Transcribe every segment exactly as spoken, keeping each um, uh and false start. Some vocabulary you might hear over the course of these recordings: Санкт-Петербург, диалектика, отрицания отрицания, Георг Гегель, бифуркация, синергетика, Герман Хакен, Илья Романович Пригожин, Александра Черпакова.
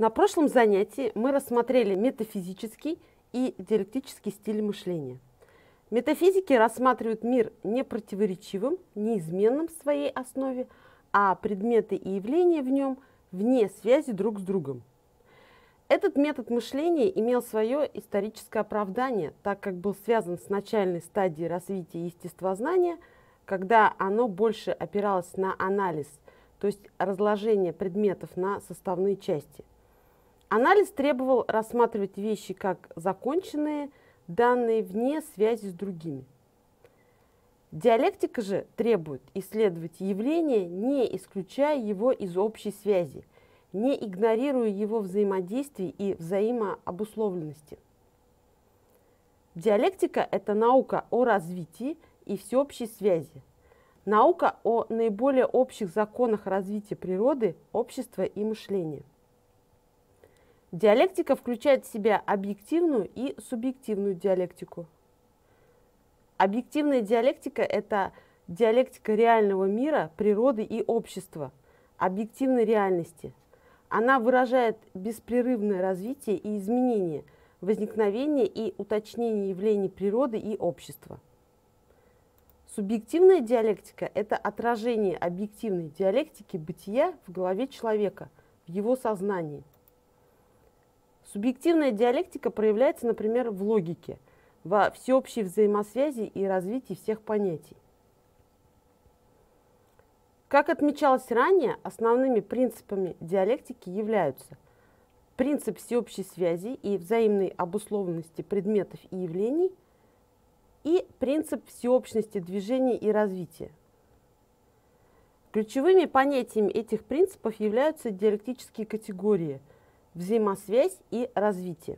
На прошлом занятии мы рассмотрели метафизический и диалектический стиль мышления. Метафизики рассматривают мир не противоречивым, неизменным в своей основе, а предметы и явления в нем вне связи друг с другом. Этот метод мышления имел свое историческое оправдание, так как был связан с начальной стадией развития естествознания, когда оно больше опиралось на анализ, то есть разложение предметов на составные части. Анализ требовал рассматривать вещи как законченные, данные вне связи с другими. Диалектика же требует исследовать явление, не исключая его из общей связи, не игнорируя его взаимодействий и взаимообусловленности. Диалектика – это наука о развитии и всеобщей связи, наука о наиболее общих законах развития природы, общества и мышления. Диалектика включает в себя объективную и субъективную диалектику. Объективная диалектика – это диалектика реального мира, природы и общества, объективной реальности. Она выражает беспрерывное развитие и изменение, возникновение и уточнение явлений природы и общества. Субъективная диалектика – это отражение объективной диалектики бытия в голове человека, в его сознании. Субъективная диалектика проявляется, например, в логике, во всеобщей взаимосвязи и развитии всех понятий. Как отмечалось ранее, основными принципами диалектики являются принцип всеобщей связи и взаимной обусловленности предметов и явлений и принцип всеобщности движения и развития. Ключевыми понятиями этих принципов являются диалектические категории – взаимосвязь и развитие.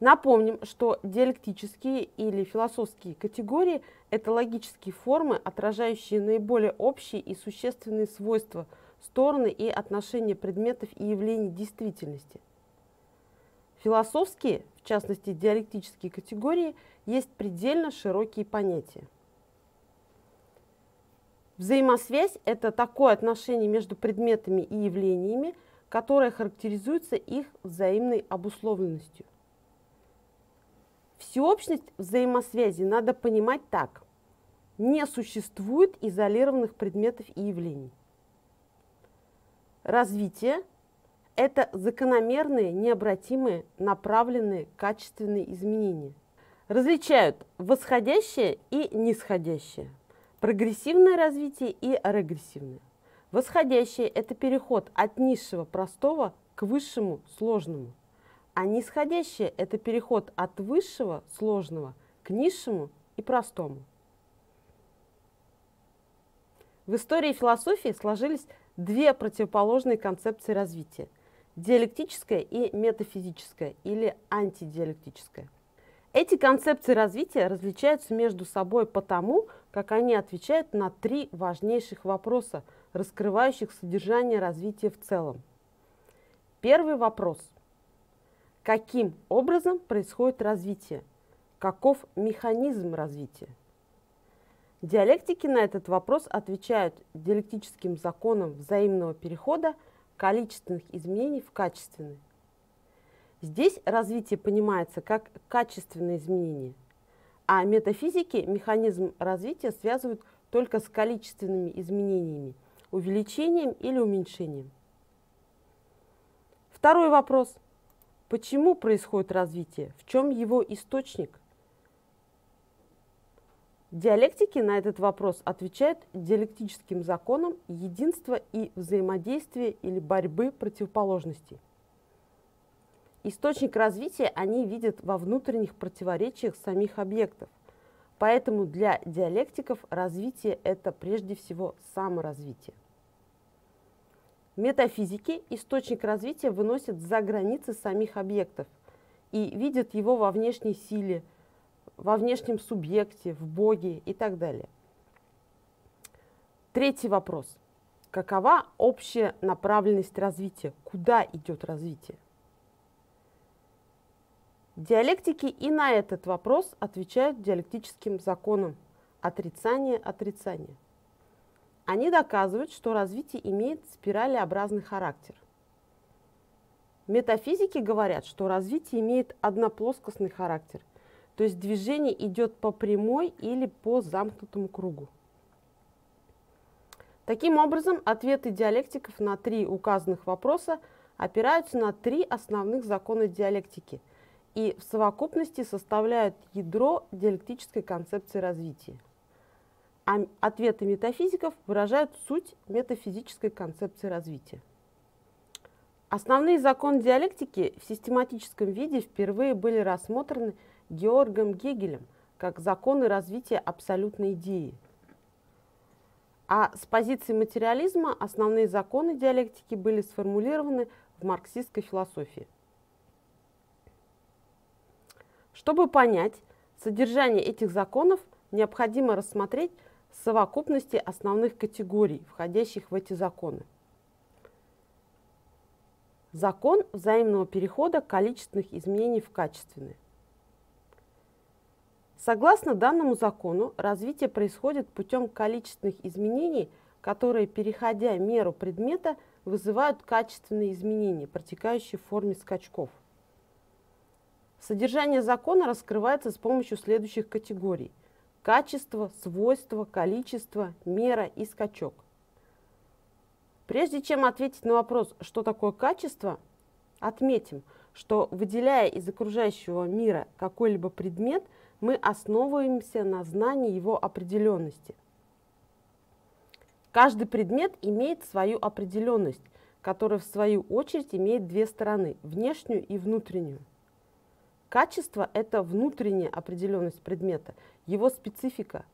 Напомним, что диалектические или философские категории – это логические формы, отражающие наиболее общие и существенные свойства, стороны и отношения предметов и явлений действительности. Философские, в частности диалектические категории, есть предельно широкие понятия. Взаимосвязь – это такое отношение между предметами и явлениями, которая характеризуется их взаимной обусловленностью. Всеобщность взаимосвязи надо понимать так. Не существует изолированных предметов и явлений. Развитие – это закономерные, необратимые, направленные, качественные изменения. Различают восходящее и нисходящее, прогрессивное развитие и регрессивное. Восходящее – это переход от низшего простого к высшему сложному, а нисходящее – это переход от высшего сложного к низшему и простому. В истории философии сложились две противоположные концепции развития – диалектическая и метафизическая или антидиалектическая. Эти концепции развития различаются между собой потому, как они отвечают на три важнейших вопроса, раскрывающих содержание развития в целом. Первый вопрос. Каким образом происходит развитие? Каков механизм развития? Диалектики на этот вопрос отвечают диалектическим законам взаимного перехода количественных изменений в качественные. Здесь развитие понимается как качественные изменения, а метафизики механизм развития связывают только с количественными изменениями, увеличением или уменьшением. Второй вопрос. Почему происходит развитие? В чем его источник? Диалектики на этот вопрос отвечают диалектическим законам единства и взаимодействия или борьбы противоположностей. Источник развития они видят во внутренних противоречиях самих объектов. Поэтому для диалектиков развитие – это прежде всего саморазвитие. Метафизики источник развития выносят за границы самих объектов и видят его во внешней силе, во внешнем субъекте, в Боге и так далее. Третий вопрос. Какова общая направленность развития? Куда идет развитие? Диалектики и на этот вопрос отвечают диалектическим законам отрицание-отрицание. Они доказывают, что развитие имеет спиралеобразный характер. Метафизики говорят, что развитие имеет одноплоскостный характер, то есть движение идет по прямой или по замкнутому кругу. Таким образом, ответы диалектиков на три указанных вопроса опираются на три основных закона диалектики и в совокупности составляют ядро диалектической концепции развития. А ответы метафизиков выражают суть метафизической концепции развития. Основные законы диалектики в систематическом виде впервые были рассмотрены Георгом Гегелем как законы развития абсолютной идеи. А с позиции материализма основные законы диалектики были сформулированы в марксистской философии. Чтобы понять содержание этих законов, необходимо рассмотреть совокупности основных категорий, входящих в эти законы. Закон взаимного перехода количественных изменений в качественные. Согласно данному закону, развитие происходит путем количественных изменений, которые, переходя меру предмета, вызывают качественные изменения, протекающие в форме скачков. Содержание закона раскрывается с помощью следующих категорий: качество, свойство, количество, мера и скачок. Прежде чем ответить на вопрос, что такое качество, отметим, что, выделяя из окружающего мира какой-либо предмет, мы основываемся на знании его определенности. Каждый предмет имеет свою определенность, которая в свою очередь имеет две стороны – внешнюю и внутреннюю. Качество – это внутренняя определенность предмета, его специфика,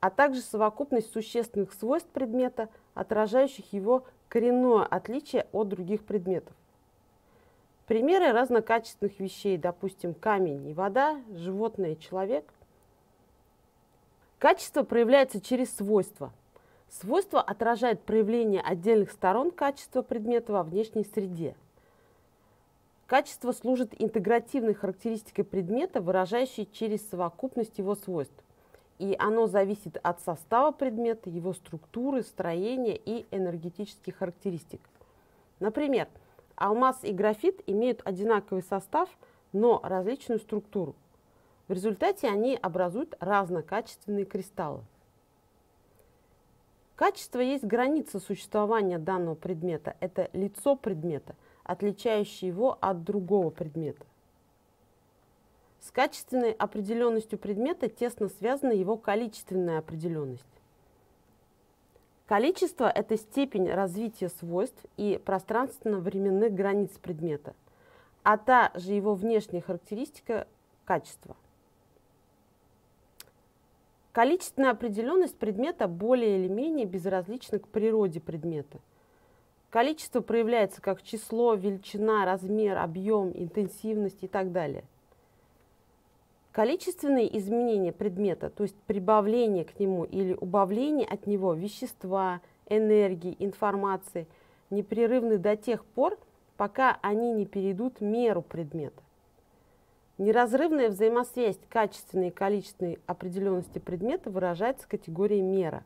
а также совокупность существенных свойств предмета, отражающих его коренное отличие от других предметов. Примеры разнокачественных вещей, допустим, камень и вода, животное и человек. Качество проявляется через свойства. Свойство отражает проявление отдельных сторон качества предмета во внешней среде. Качество служит интегративной характеристикой предмета, выражающей через совокупность его свойств. И оно зависит от состава предмета, его структуры, строения и энергетических характеристик. Например, алмаз и графит имеют одинаковый состав, но различную структуру. В результате они образуют разнокачественные кристаллы. Качество есть граница существования данного предмета. Это лицо предмета, отличающее его от другого предмета. С качественной определенностью предмета тесно связана его количественная определенность. Количество – это степень развития свойств и пространственно-временных границ предмета, а также его внешняя характеристика – качество. Количественная определенность предмета более или менее безразлична к природе предмета. Количество проявляется как число, величина, размер, объем, интенсивность и так далее. Количественные изменения предмета, то есть прибавление к нему или убавление от него вещества, энергии, информации, непрерывны до тех пор, пока они не перейдут меру предмета. Неразрывная взаимосвязь качественной и количественной определенности предмета выражается категорией мера.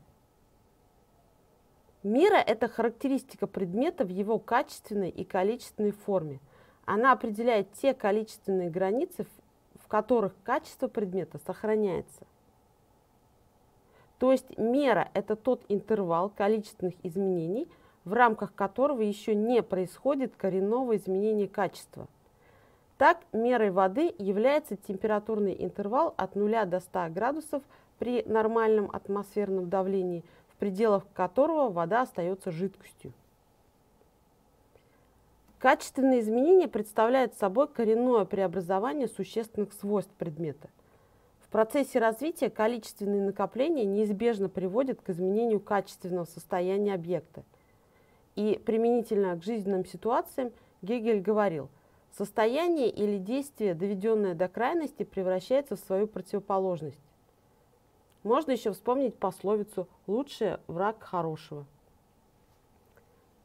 Мера – это характеристика предмета в его качественной и количественной форме. Она определяет те количественные границы, в которых качество предмета сохраняется. То есть мера – это тот интервал количественных изменений, в рамках которого еще не происходит коренного изменения качества. Так, мерой воды является температурный интервал от нуля до ста градусов при нормальном атмосферном давлении, в пределах которого вода остается жидкостью. Качественные изменения представляют собой коренное преобразование существенных свойств предмета. В процессе развития количественные накопления неизбежно приводят к изменению качественного состояния объекта. И применительно к жизненным ситуациям Гегель говорил: состояние или действие, доведенное до крайности, превращается в свою противоположность. Можно еще вспомнить пословицу «лучшее – враг хорошего».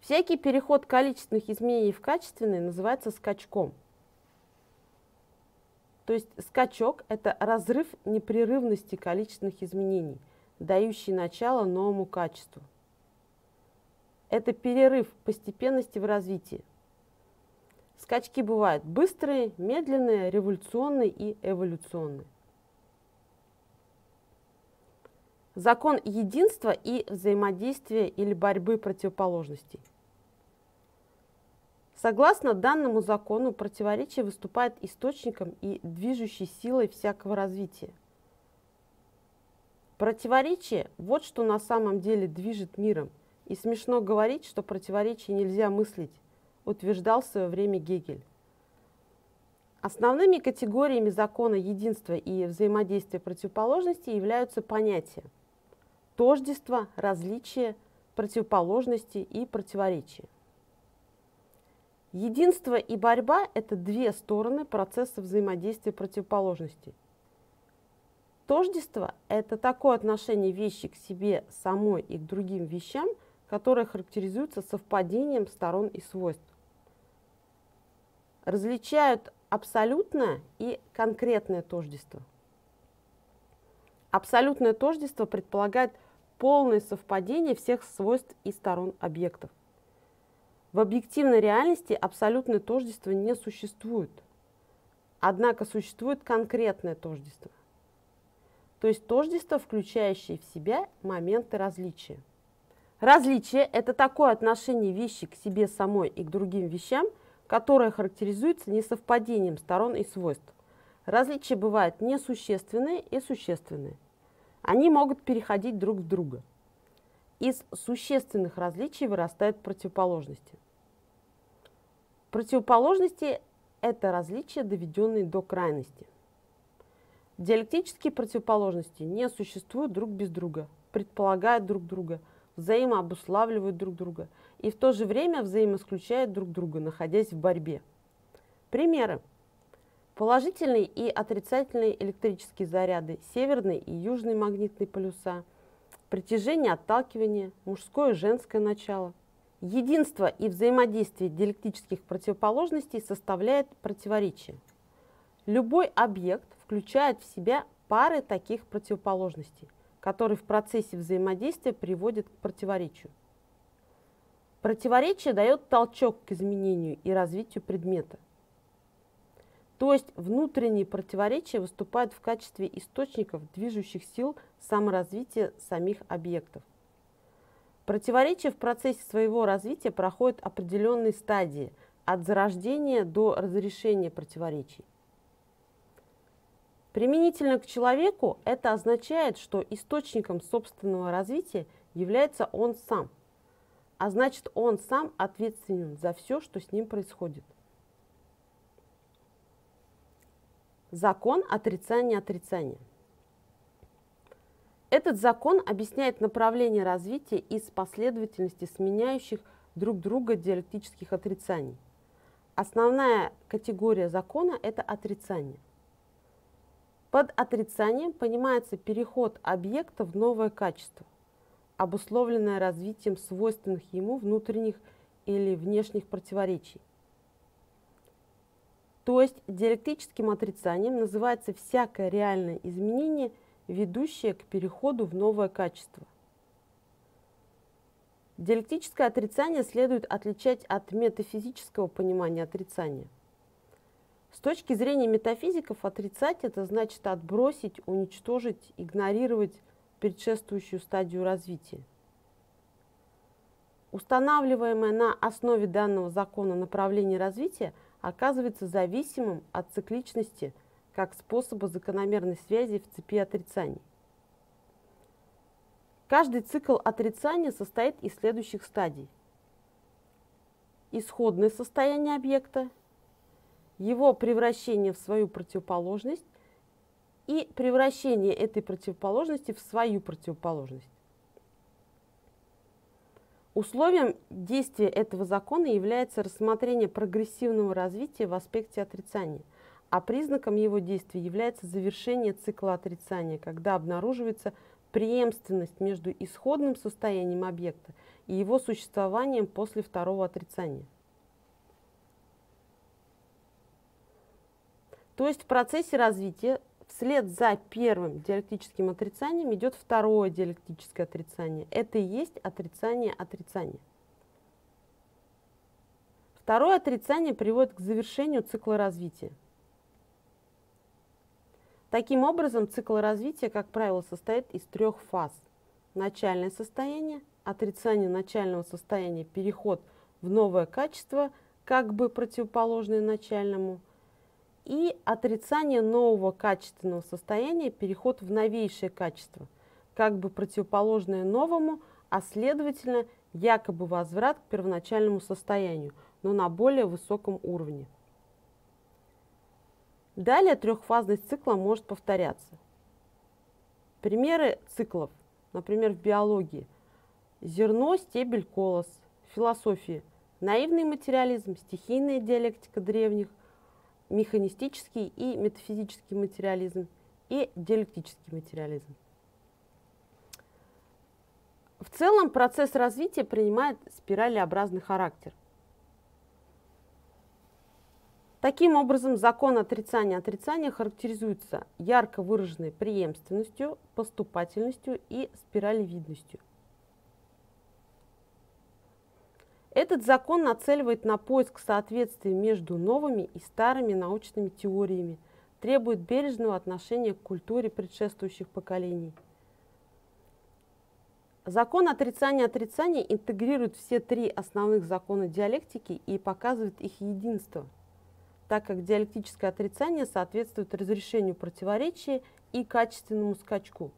Всякий переход количественных изменений в качественные называется скачком. То есть скачок – это разрыв непрерывности количественных изменений, дающий начало новому качеству. Это перерыв постепенности в развитии. Скачки бывают быстрые, медленные, революционные и эволюционные. Закон единства и взаимодействия или борьбы противоположностей. Согласно данному закону, противоречие выступает источником и движущей силой всякого развития. Противоречие – вот что на самом деле движет миром. И смешно говорить, что противоречие нельзя мыслить, утверждал в свое время Гегель. Основными категориями закона единства и взаимодействия противоположностей являются понятия тождества, различия, противоположности и противоречия. Единство и борьба – это две стороны процесса взаимодействия противоположностей. Тождество – это такое отношение вещи к себе самой и к другим вещам, которое характеризуется совпадением сторон и свойств. Различают абсолютное и конкретное тождество. Абсолютное тождество предполагает полное совпадение всех свойств и сторон объектов. В объективной реальности абсолютное тождество не существует, однако существует конкретное тождество, то есть тождество, включающее в себя моменты различия. Различие – это такое отношение вещи к себе самой и к другим вещам, которое характеризуется несовпадением сторон и свойств. Различия бывают несущественные и существенные. Они могут переходить друг в друга. Из существенных различий вырастают противоположности. Противоположности – это различия, доведенные до крайности. Диалектические противоположности не существуют друг без друга, предполагают друг друга, взаимообуславливают друг друга и в то же время взаимоисключают друг друга, находясь в борьбе. Примеры. Положительные и отрицательные электрические заряды, северные и южные магнитные полюса, притяжение, отталкивание, мужское и женское начало. Единство и взаимодействие диалектических противоположностей составляет противоречие. Любой объект включает в себя пары таких противоположностей, которые в процессе взаимодействия приводят к противоречию. Противоречие дает толчок к изменению и развитию предмета. То есть внутренние противоречия выступают в качестве источников движущих сил саморазвития самих объектов. Противоречия в процессе своего развития проходят определенные стадии от зарождения до разрешения противоречий. Применительно к человеку это означает, что источником собственного развития является он сам, а значит, он сам ответственен за все, что с ним происходит. Закон отрицания-отрицания. Этот закон объясняет направление развития из последовательности сменяющих друг друга диалектических отрицаний. Основная категория закона – это отрицание. Под отрицанием понимается переход объекта в новое качество, обусловленное развитием свойственных ему внутренних или внешних противоречий. То есть диалектическим отрицанием называется всякое реальное изменение, ведущее к переходу в новое качество. Диалектическое отрицание следует отличать от метафизического понимания отрицания. С точки зрения метафизиков, отрицать – это значит отбросить, уничтожить, игнорировать предшествующую стадию развития. Устанавливаемое на основе данного закона направление развития оказывается зависимым от цикличности как способа закономерной связи в цепи отрицаний. Каждый цикл отрицания состоит из следующих стадий. Исходное состояние объекта, его превращение в свою противоположность и превращение этой противоположности в свою противоположность. Условием действия этого закона является рассмотрение прогрессивного развития в аспекте отрицания, а признаком его действия является завершение цикла отрицания, когда обнаруживается преемственность между исходным состоянием объекта и его существованием после второго отрицания. То есть в процессе развития вслед за первым диалектическим отрицанием идет второе диалектическое отрицание. Это и есть отрицание отрицания. Второе отрицание приводит к завершению цикла развития. Таким образом, цикл развития, как правило, состоит из трех фаз. Начальное состояние, отрицание начального состояния, переход в новое качество, как бы противоположное начальному, и отрицание нового качественного состояния, переход в новейшее качество, как бы противоположное новому, а следовательно, якобы возврат к первоначальному состоянию, но на более высоком уровне. Далее трехфазность цикла может повторяться. Примеры циклов, например, в биологии: зерно, стебель, колос; в философии: наивный материализм, стихийная диалектика древних, механистический и метафизический материализм и диалектический материализм. В целом процесс развития принимает спиралеобразный характер. Таким образом, закон отрицания-отрицания характеризуется ярко выраженной преемственностью, поступательностью и спиралевидностью. Этот закон нацеливает на поиск соответствия между новыми и старыми научными теориями, требует бережного отношения к культуре предшествующих поколений. Закон отрицания-отрицания интегрирует все три основных закона диалектики и показывает их единство, так как диалектическое отрицание соответствует разрешению противоречия и качественному скачку.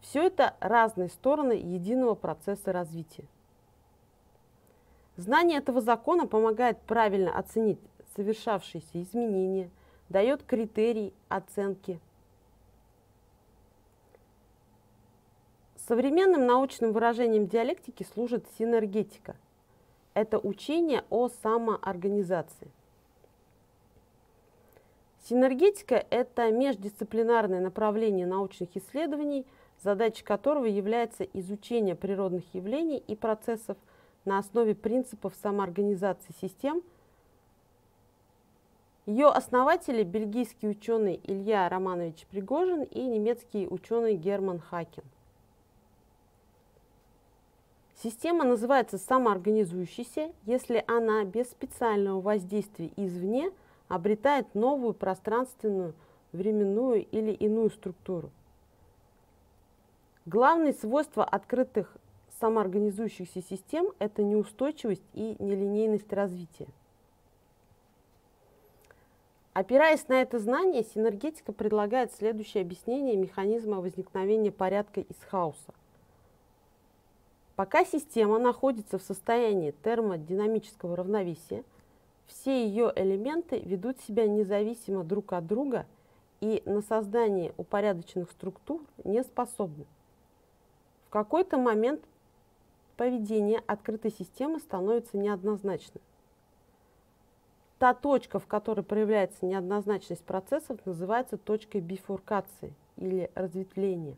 Все это разные стороны единого процесса развития. Знание этого закона помогает правильно оценить совершавшиеся изменения, дает критерий оценки. Современным научным выражением диалектики служит синергетика. Это учение о самоорганизации. Синергетика – это междисциплинарное направление научных исследований, задачей которого является изучение природных явлений и процессов на основе принципов самоорганизации систем. Ее основатели – бельгийский ученый Илья Романович Пригожин и немецкий ученый Герман Хакен. Система называется самоорганизующейся, если она без специального воздействия извне обретает новую пространственную, временную или иную структуру. Главные свойства открытых самоорганизующихся систем – это неустойчивость и нелинейность развития. Опираясь на это знание, синергетика предлагает следующее объяснение механизма возникновения порядка из хаоса. Пока система находится в состоянии термодинамического равновесия, все ее элементы ведут себя независимо друг от друга и на создание упорядоченных структур не способны. В какой-то момент поведение открытой системы становится неоднозначным. Та точка, в которой проявляется неоднозначность процессов, называется точкой бифуркации или разветвления.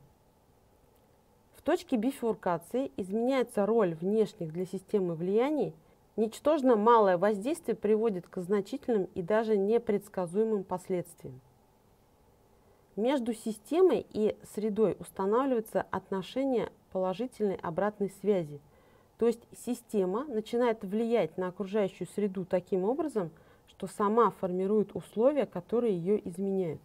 В точке бифуркации изменяется роль внешних для системы влияний, ничтожно малое воздействие приводит к значительным и даже непредсказуемым последствиям. Между системой и средой устанавливается отношение положительной обратной связи, то есть система начинает влиять на окружающую среду таким образом, что сама формирует условия, которые ее изменяют.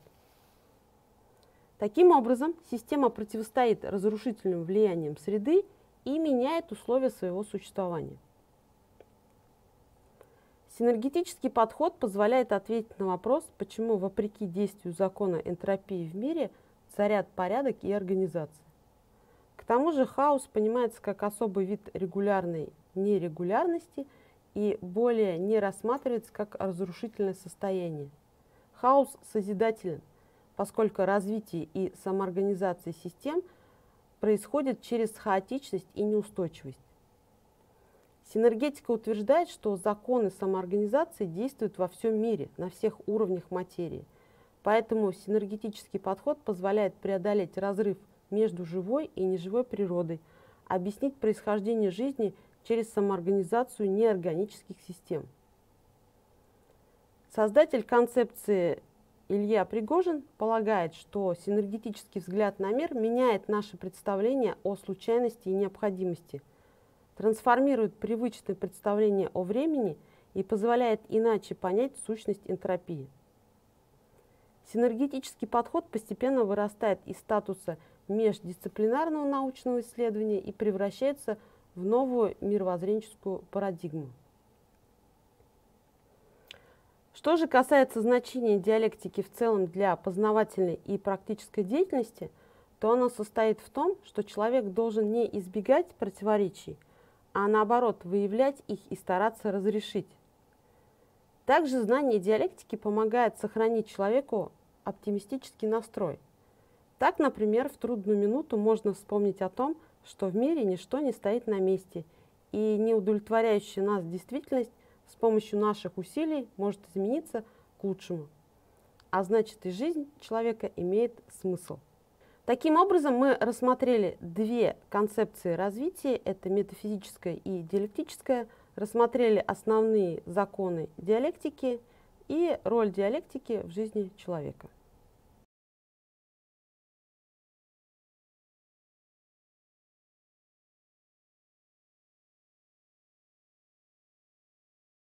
Таким образом, система противостоит разрушительным влияниям среды и меняет условия своего существования. Синергетический подход позволяет ответить на вопрос, почему вопреки действию закона энтропии в мире царят порядок и организация. К тому же хаос понимается как особый вид регулярной нерегулярности и более не рассматривается как разрушительное состояние. Хаос созидателен, поскольку развитие и самоорганизация систем происходит через хаотичность и неустойчивость. Синергетика утверждает, что законы самоорганизации действуют во всем мире, на всех уровнях материи. Поэтому синергетический подход позволяет преодолеть разрыв между живой и неживой природой, объяснить происхождение жизни через самоорганизацию неорганических систем. Создатель концепции Илья Пригожин полагает, что синергетический взгляд на мир меняет наше представление о случайности и необходимости, трансформирует привычные представления о времени и позволяет иначе понять сущность энтропии. Синергетический подход постепенно вырастает из статуса междисциплинарного научного исследования и превращается в новую мировоззренческую парадигму. Что же касается значения диалектики в целом для познавательной и практической деятельности, то оно состоит в том, что человек должен не избегать противоречий, а наоборот выявлять их и стараться разрешить. Также знание диалектики помогает сохранить человеку оптимистический настрой. Так, например, в трудную минуту можно вспомнить о том, что в мире ничто не стоит на месте, и неудовлетворяющая нас действительность с помощью наших усилий может измениться к лучшему. А значит, и жизнь человека имеет смысл. Таким образом, мы рассмотрели две концепции развития, это метафизическое и диалектическое, рассмотрели основные законы диалектики и роль диалектики в жизни человека.